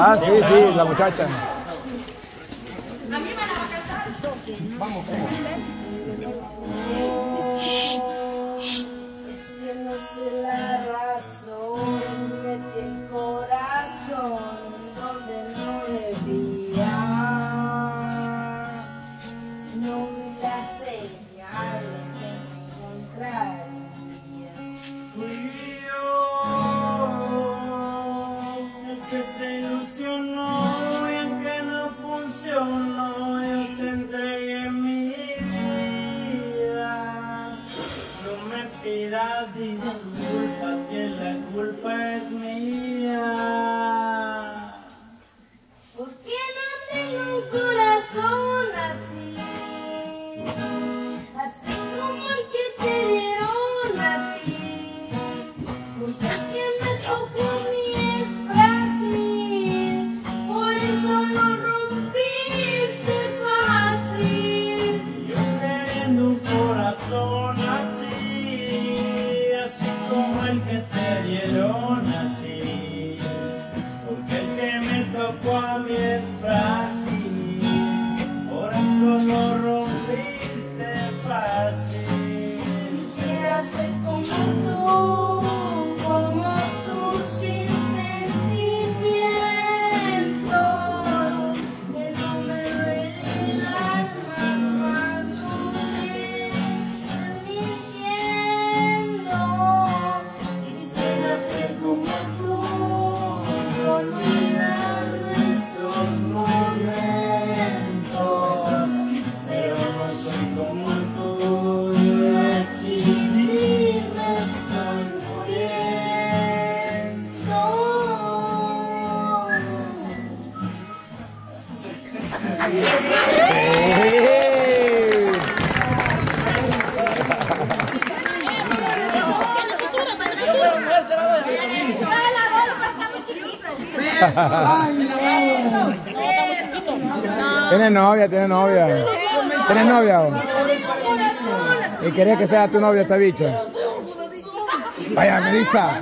Ah, sí, sí, la muchacha. A mí me la va a cantar. Vamos, vamos. Disculpas que la culpa es mía. ¿Por qué no tengo un corazón así? Así como el que te dieron a ti. Porque el que me tocó a mí es frágil. Por eso lo rompiste fácil. Yo queriendo un corazón así, el que te dieron a ti, porque el que me tocó a mí es frágil, por eso lo rompiste fácil. Quisiera ser como tú sin sentimientos, que no me duele el alma más que estás diciendo. Tienes novia, tienes novia. Tienes novia. ¿Y querés que sea tu novia esta bicha? Vaya, Melissa.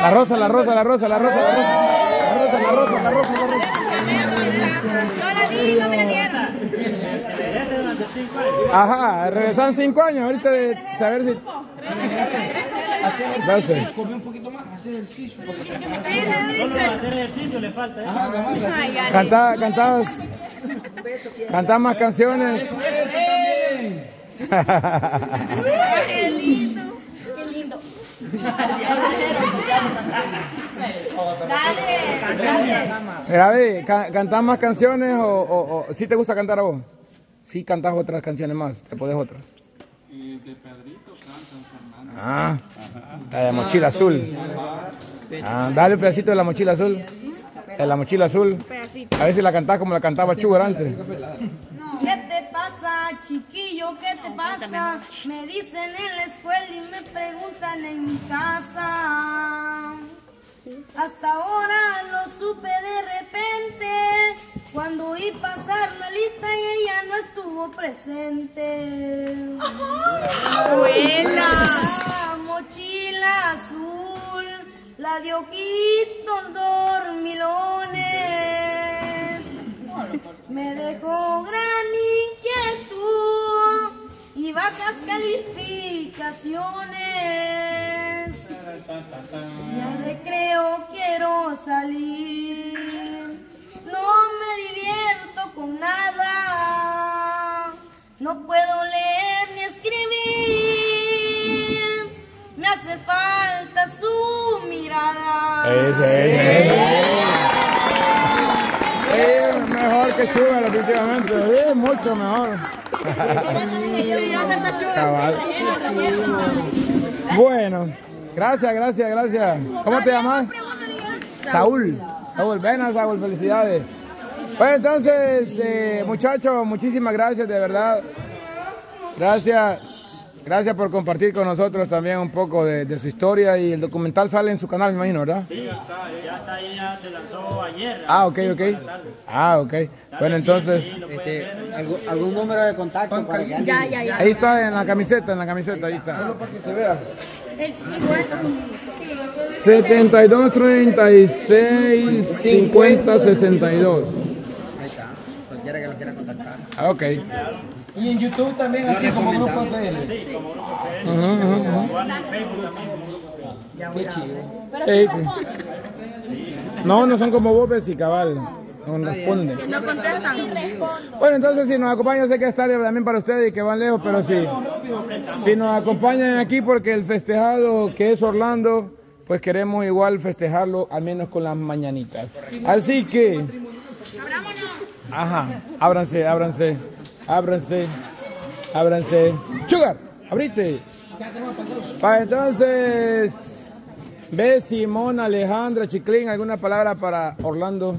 La rosa, la rosa, la rosa, la rosa, la rosa, la rosa, la rosa, la rosa, la rosa. No la di, no me la tierra. Ajá, regresan 5 años. Ahorita de saber si. Hacer comer un poquito más, hacer ejercicio. Solo hacer ejercicio le falta. Cantar más canciones. Qué lindo. Qué lindo. Mira, ve, ¿cantás más canciones o si te gusta cantar a vos? Si cantás otras canciones más, te podés otras. De Pedrito cantan, Fernando. Ah, la de Mochila Azul. Ah, dale un pedacito de La Mochila Azul. De La Mochila Azul. A ver si la cantás como la cantaba Chugar antes. ¿Qué te pasa, chiquillo? ¿Qué te pasa? Me dicen en la escuela y me preguntan en mi casa. Hasta ahora lo supe de repente, cuando oí pasar la lista y ella no estuvo presente. ¡Abuela! La mochila azul, la de ojitos dormilones, me dejó gran inquietud y bajas calificaciones. Y al recreo quiero salir, no me divierto con nada, no puedo leer ni escribir, me hace falta su mirada. Es mejor que Chuga, definitivamente, es mucho mejor. Bueno. Gracias, gracias, gracias. ¿Cómo te llamas? Saúl. Saúl, ven a Saúl, felicidades. Pues entonces, muchachos, muchísimas gracias, de verdad. Gracias. Gracias por compartir con nosotros también un poco de su historia, y el documental sale en su canal, me imagino, ¿verdad? Sí, ya está ahí, ya se lanzó ayer. Ah, ok, ok. Ah, ok. Bueno, entonces... ¿Algún número de contacto? Para que ya. Ahí está, en la camiseta, ahí está. Para que se vea. 72 36 50 62. Ahí está, cualquiera que lo quiera contactar. Ah, ok. Y en YouTube también, así como Grupo FN. Sí, como Grupo FN. En Facebook también. Qué chido. No, no son como vos, pero sí, cabal. No responden. No contestan. Bueno, entonces si nos acompañan, sé que es tarde también para ustedes y que van lejos, pero sí. Si nos acompañan aquí, porque el festejado que es Orlando, pues queremos igual festejarlo, al menos con las mañanitas. Así que... Abrámonos. Ajá, ábranse, ábranse. Ábranse, ábranse. ¡Sugar! ¡Abrite! Para entonces, ve Simón, Alejandra, Chiclín, ¿alguna palabra para Orlando?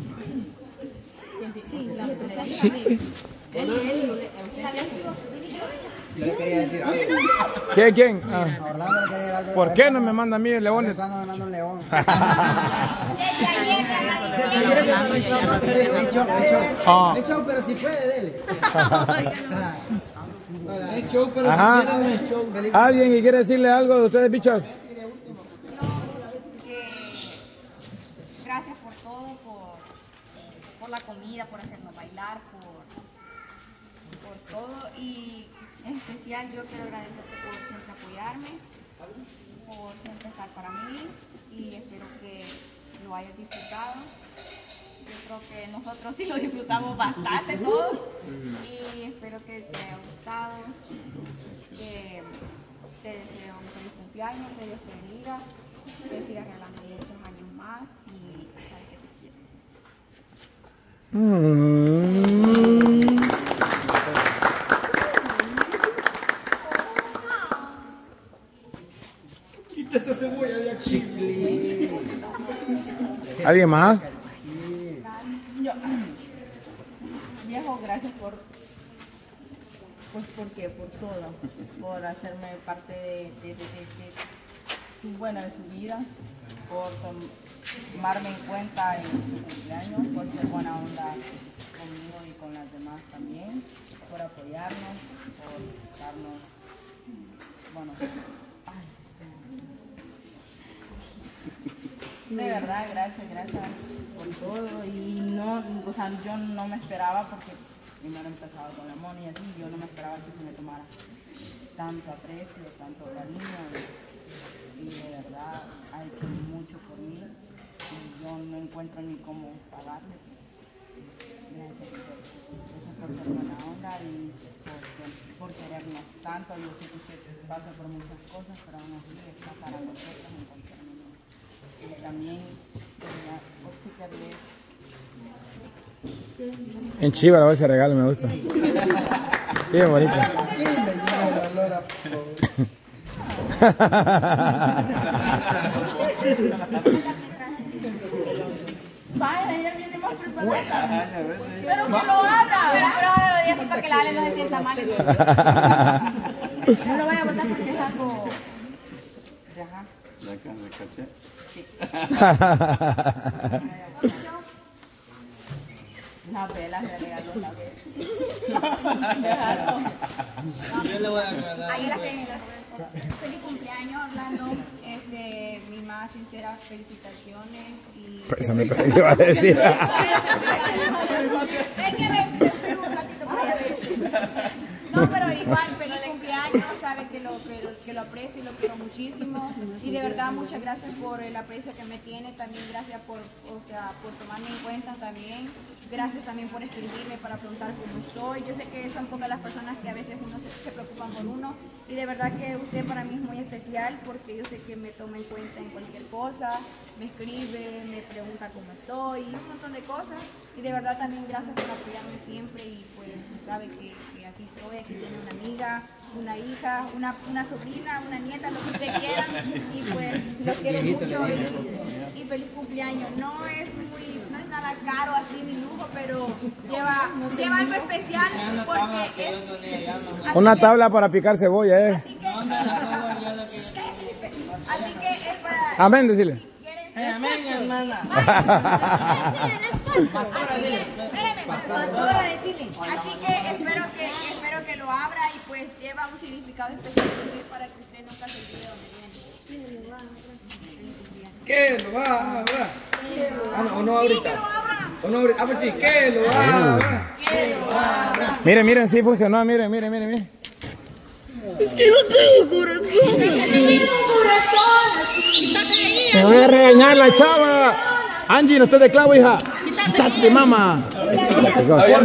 Sí. ¿Quién? ¿Quién? Ah. ¿Por qué no me manda a mí el león? Pero si puede, dele. ¿Alguien que quiere decirle algo de ustedes, bichos? Gracias por todo, por la comida, por hacernos bailar, por todo, y en especial yo quiero agradecerte por siempre apoyarme, por siempre estar para mí, y espero que lo hayas disfrutado. Yo creo que nosotros sí lo disfrutamos bastante todos, y espero que te haya gustado. Te deseo un feliz cumpleaños, que Dios te bendiga, que sigas regalando muchos años más, y sabes que te quiero. Quita esa cebolla de aquí. ¿Alguien más? Viejo, gracias por todo, por hacerme parte de su vida, por tomarme en cuenta en su cumpleaños, por ser buena onda conmigo y con las demás también, por apoyarnos, por darnos, bueno, de verdad, gracias por todo. Y no, o sea, yo no me esperaba, porque primero empezaba con la mona y así, yo no me esperaba que se me tomara tanto aprecio, tanto cariño, y de verdad ha hecho mucho por mí, y yo no encuentro ni cómo pagarle. Gracias por ser buena onda y por querernos tanto. Yo sé que usted pasa por muchas cosas, pero aún así está para nosotros en cualquier momento. También en Chiva la voy a hacer regalo, me gusta. Qué bonito. Vaya, ella viene más preparada. Pero que lo abra. Pero lo para que la Ale no se sienta mal. No lo vaya a botar porque es algo. Ajá. La vela se regaló la vez. Ahí la tengo. Feliz cumpleaños, Orlando. Mis más sinceras felicitaciones. Eso me iba a decir. Es que me espero un ratito para ver. No, pero igual, feliz cumpleaños, sabe que lo aprecio y lo quiero muchísimo, y de verdad muchas gracias por el aprecio que me tiene, también gracias por tomarme en cuenta también, gracias también por escribirme para preguntar cómo estoy. Yo sé que son pocas las personas que a veces uno se preocupan por uno, y de verdad que usted para mí es muy especial, porque yo sé que me toma en cuenta en cualquier cosa, me escribe, me pregunta cómo estoy, y un montón de cosas, y de verdad también gracias por apoyarme siempre, y pues sabe que aquí estoy, aquí tiene una amiga, una hija, una sobrina, una nieta, lo que usted quiera, y pues los quiero mucho, y feliz cumpleaños. No es nada caro así ni lujo, pero lleva algo especial, porque es una tabla para picar cebolla, así que Amén, decirle. Amén, hermana. Pastora, decirle. Así que espero que lo abra y pues lleva un significado especial para que usted no se olvide donde viene. Que lo abra. Ah, no, no ahorita. Ah, pues sí, que lo abra. Miren, miren, sí funcionó, miren, miren, miren, miren. Es que no tengo corazón. Es que no tengo corazón. Te voy a regañar la chava. Angie, no estés de clavo, hija. Quítate, mamá. ¿Por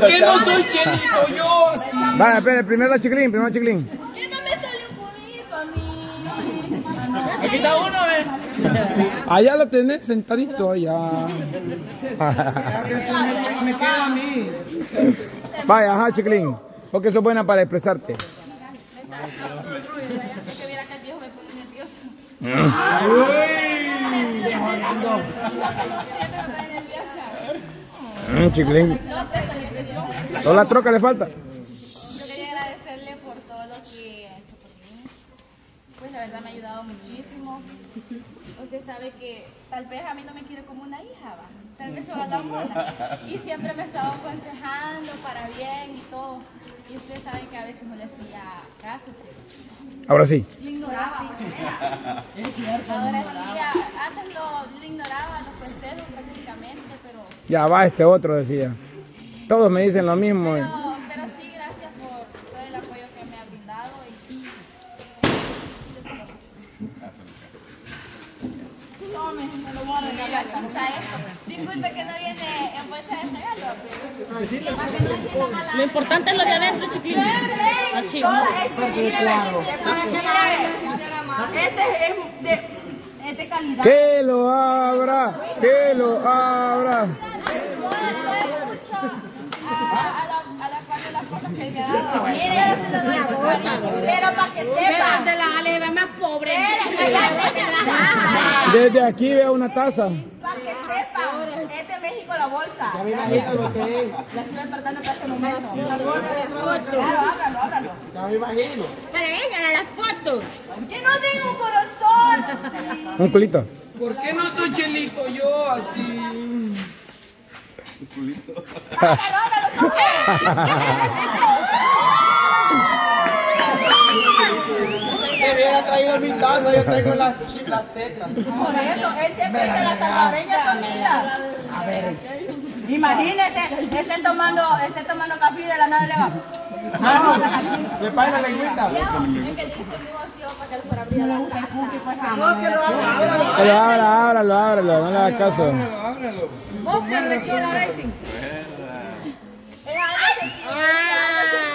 qué no soy chelito yo así? Vale, espera, primero Chiclín. ¿Por qué no me salió conmigo a mí? Aquí está uno, allá lo tenés sentadito, allá. Me queda a mí. Vaya, ajá, Chiclín. Porque sos buena para expresarte. Chiclín. ¿Toda la troca le falta? Yo quería agradecerle por todo lo que ha hecho por mí. Pues la verdad me ha ayudado muchísimo. Usted sabe que tal vez a mí no me quiere como una hija, ¿va? Tal vez se va a la mola. Y siempre me ha estado aconsejando para bien y todo. Y usted sabe que a veces no le hacía caso. Ahora sí. Lo ignoraba. Sí. Es cierto. Ahora sí, antes lo ignoraba, los consejos prácticamente, pero... Ya va este otro, decía. Todos me dicen lo mismo. Pero sí, gracias por todo el apoyo que me ha brindado. Y... No lo voy a regalar, hasta esto. Disculpe que no viene en bolsa de regalo. Para que no decida mala. Lo importante es lo de adentro, Chiclín. Este es de calidad. Que lo abra, que lo abra. Pero para que sepan, de la Ale se ve más pobre. Desde aquí veo una taza. Para que sepan, es de México la bolsa. La estoy despertando para este momento. Claro, ábralo. Ya me imagino. Pero ella era la foto. Que no tengo un corazón. Un culito. ¿Por qué no soy chelito yo así? Un culito. Se hubiera traído mi taza, yo tengo las tetas. Por eso, él siempre dice las salvadoreñas son milas. A ver, imagínese, esté tomando café de la nada le va. Le paga la lengüita. Es que le hice un negocio para que él fuera a abrir la taza. Ábralo, ábralo, no le hagas caso. Boxer le echó la Daisy.